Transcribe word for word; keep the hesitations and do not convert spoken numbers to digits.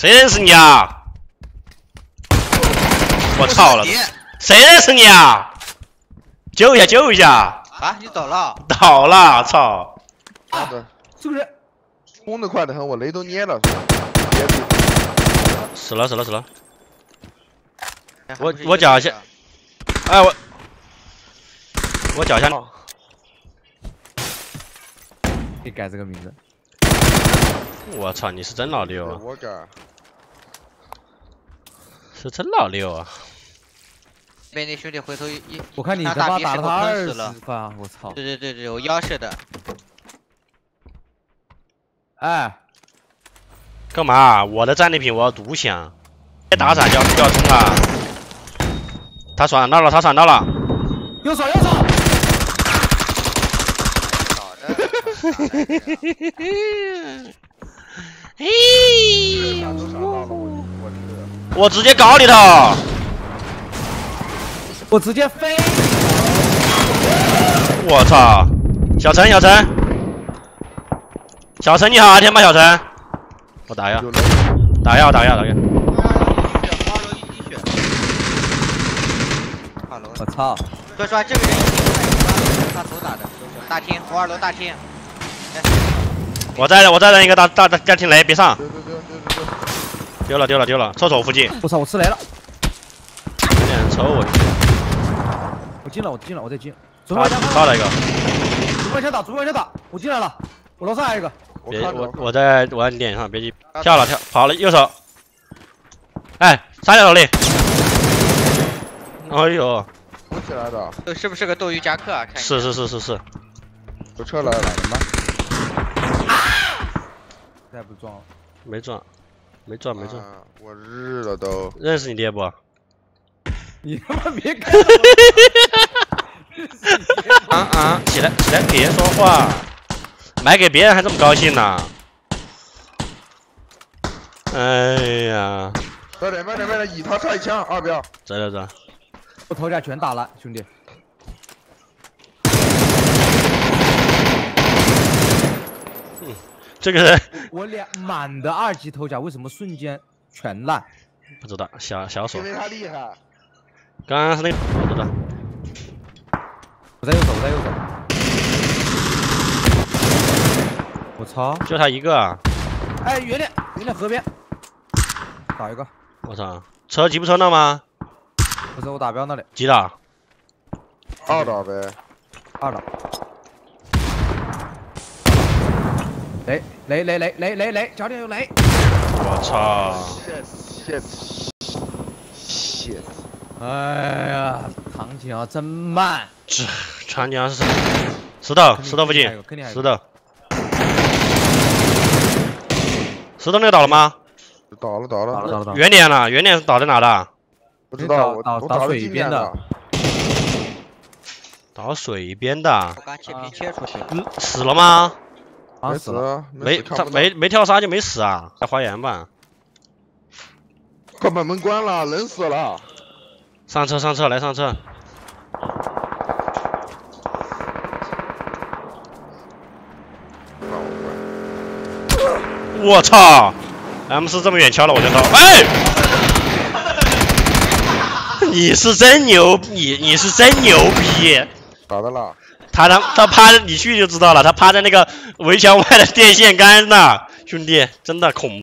谁认识你啊？我操了！谁认识你啊？救一下，救一下！啊，你倒了！倒了！操！妈的，是不是？冲的快的很，我雷都捏了。死了，死了，死了！我我脚下，哎我，我脚下。 可以改这个名字。我操，你是真老六啊！我改，是真老六啊！被那兄弟回头一，我看你他妈打了他二十发，我操！对对对对，我腰射的。哎，干嘛？我的战利品我要独享。别打闪，要要冲啊！他闪到了，他闪到了。右手，右手。 嘿嘿嘿嘿嘿嘿嘿！嘿！我直接搞里头，我直接飞！我操！小陈，小陈，小陈你好啊，天霸小陈，我打药，打药，打药，打药！我操！哥说这个人他头打的，大厅，我二楼大厅。 我再扔，我再扔一个大大大家庭雷，别上！丢丢丢丢丢！丢了丢了丢了！厕所附近。我操！我吃雷了！有点抽我。我进了，我进了，我再进。左边墙杀了一个。左边墙打，左边墙打！我进来了，我楼上还有一个。别，我我在我在你脸上，别急。跳了跳，跑了右手。哎，杀掉老李！哎呦！我起来的。这是不是个斗鱼夹克啊？看是是是是是。有车来了，怎么？ 再不撞了，没撞，没撞，没撞，啊、我日了都！认识你爹不？你他妈别干！啊啊！起来起来，别说话，买给别人还这么高兴呢、啊？哎呀！快点快点快点，以他踹枪，二彪！走走走！我头甲全打了，兄弟。 这个人，我俩满的二级头甲为什么瞬间全烂？不知道，小小手。因为他厉害。刚刚是那个，不知道。我在右手，我在右手。我操！就他一个啊！哎，远点，远点，河边。打一个。我操！车急不车那吗？不是，我打标那里。几打？二打呗。二打。 雷雷雷雷雷雷雷，脚底有雷！我操 ！shit shit shit！ 哎呀，长江真慢。这长江是石头，石头附近，石头。石头那个倒了吗？倒了，倒了，倒了，倒了。远点了，远点倒在哪的？不知道，我倒倒水边的。倒水边的。我把切片切出去。嗯，死了吗？ 啊死了，没他没没跳杀就没死啊，在花园吧。快把门关了，人死了。上车上车来上车。我操 ！M 四这么远敲了我就到。哎！你是真牛，你你是真牛逼。咋的了？ 他他他趴着，你去就知道了。他趴在那个围墙外的电线杆那，兄弟，真的恐怖。